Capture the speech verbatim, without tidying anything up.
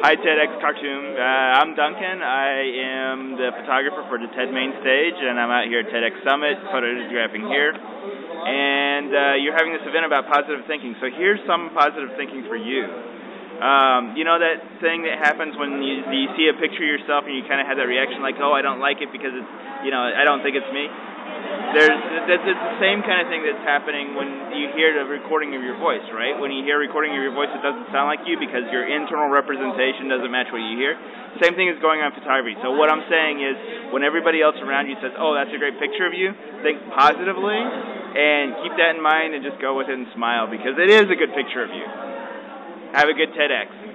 Hi, TEDx Khartoum. Uh, I'm Duncan. I am the photographer for the TED main stage, and I'm out here at TEDx Summit, photographing here. And uh, you're having this event about positive thinking, so here's some positive thinking for you. Um, you know that thing that happens when you, you see a picture of yourself and you kind of have that reaction like, oh, I don't like it because it's, you know, I don't think it's me? There's, that's it's the same kind of thing that's happening when you hear the recording of your voice, right? When you hear a recording of your voice, it doesn't sound like you because your internal representation doesn't match what you hear. Same thing is going on in photography. So what I'm saying is when everybody else around you says, oh, that's a great picture of you, think positively and keep that in mind and just go with it and smile because it is a good picture of you. Have a good TEDx.